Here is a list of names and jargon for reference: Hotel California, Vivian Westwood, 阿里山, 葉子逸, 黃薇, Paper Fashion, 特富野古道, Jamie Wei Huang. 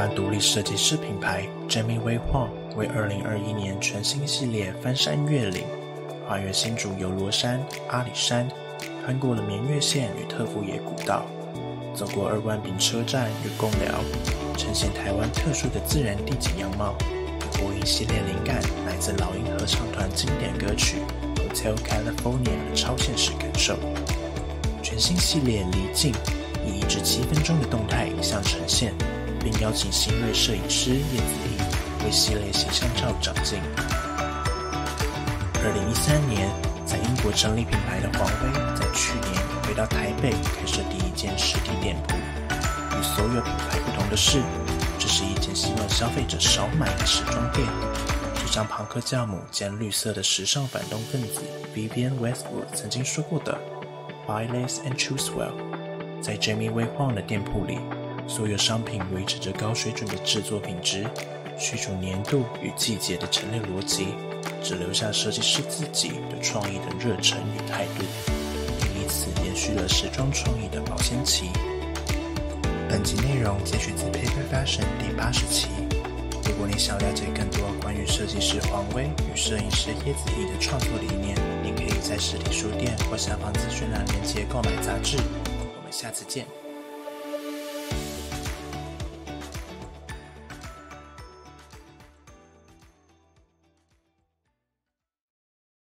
湾独立设计师品牌 Jamie Wei Huang 为2021年全新系列翻山越岭，跨越新竹游罗山、阿里山，穿过了绵月线与特富野古道，走过2万坪车站与贡寮，呈现台湾特殊的自然地景样貌。无一系列灵感来自老鹰合唱团经典歌曲《Hotel California》的超现实感受。全新系列《离境》以1至7分钟的动态影像呈现。 并邀请新锐摄影师叶子丽为系列形象照掌镜。2013年，在英国成立品牌的黄威，在去年回到台北开设第一间实体店铺。与所有品牌不同的是，这是一间希望消费者少买的时装店。就像庞克教母兼绿色的时尚反动分子 Vivian Westwood 曾经说过的 ：“Buy less and choose well。”在 Jamie Wei Huang 的店铺里。 所有商品维持着高水准的制作品质，去除年度与季节的陈列逻辑，只留下设计师自己对创意的热忱与态度，并以此延续了时装创意的保鲜期。本集内容截取自 Paper Fashion 第80期。如果你想了解更多关于设计师黄威与摄影师叶子毅的创作理念，您可以在实体书店或下方资讯栏连结购买杂志。我们下次见。